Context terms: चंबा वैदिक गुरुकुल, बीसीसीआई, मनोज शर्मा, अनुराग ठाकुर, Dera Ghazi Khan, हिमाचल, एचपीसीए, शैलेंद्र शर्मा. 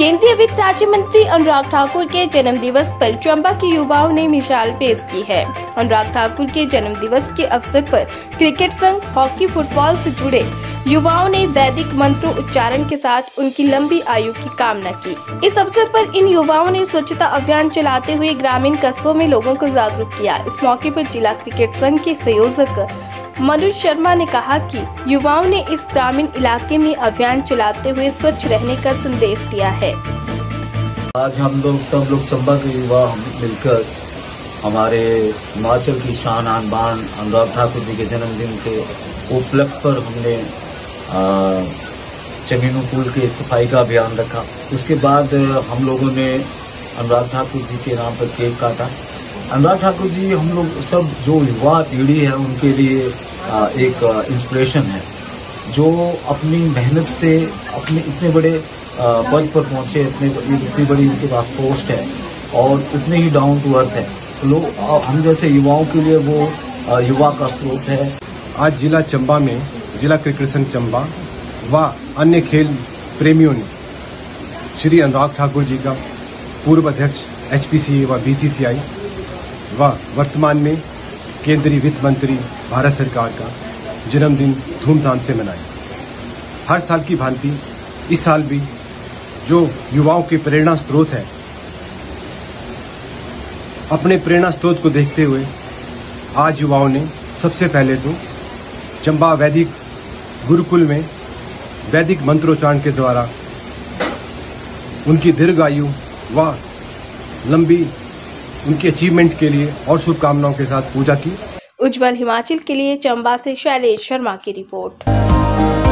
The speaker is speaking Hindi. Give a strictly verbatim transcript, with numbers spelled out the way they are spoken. केंद्रीय वित्त राज्य मंत्री अनुराग ठाकुर के जन्म दिवस पर चंबा के युवाओं ने मिसाल पेश की है। अनुराग ठाकुर के जन्म दिवस के अवसर पर क्रिकेट संघ, हॉकी, फुटबॉल से जुड़े युवाओं ने वैदिक मंत्रों उच्चारण के साथ उनकी लंबी आयु की कामना की। इस अवसर पर इन युवाओं ने स्वच्छता अभियान चलाते हुए ग्रामीण कस्बों में लोगों को जागरूक किया। इस मौके पर जिला क्रिकेट संघ के संयोजक मनोज शर्मा ने कहा कि युवाओं ने इस ग्रामीण इलाके में अभियान चलाते हुए स्वच्छ रहने का संदेश दिया है। आज हम लोग सब लोग चंबा के युवा मिलकर हमारे हिमाचल की शान आन बान अनुराग ठाकुर जी के जन्मदिन के उपलक्ष्य पर हमने चमीनू पुल के सफाई का अभियान रखा। उसके बाद हम लोगों ने अनुराग ठाकुर जी के नाम पर केक काटा। अनुराग ठाकुर जी हम लोग सब जो युवा पीढ़ी है उनके लिए एक इंस्पिरेशन है, जो अपनी मेहनत से अपने इतने बड़े पद पर पहुंचे, इतने इतनी बड़ी उनके पास पोस्ट है और उतने ही डाउन टू अर्थ है। लोग हम जैसे युवाओं के लिए वो युवा का स्रोत है। आज जिला चंबा में जिला क्रिकेट संघ चंबा व अन्य खेल प्रेमियों ने श्री अनुराग ठाकुर जी का पूर्व अध्यक्ष एच पी सी ए व बी सी सी आई व वर्तमान में केंद्रीय वित्त मंत्री भारत सरकार का जन्मदिन धूमधाम से मनाया। हर साल की भांति इस साल भी जो युवाओं के प्रेरणा स्रोत है, अपने प्रेरणा स्रोत को देखते हुए आज युवाओं ने सबसे पहले तो चंबा वैदिक गुरुकुल में वैदिक मंत्रोच्चारण के द्वारा उनकी दीर्घ आयु व लंबी उनकी अचीवमेंट के लिए और शुभकामनाओं के साथ पूजा की। उज्जवल हिमाचल के लिए चंबा से शैलेंद्र शर्मा की रिपोर्ट।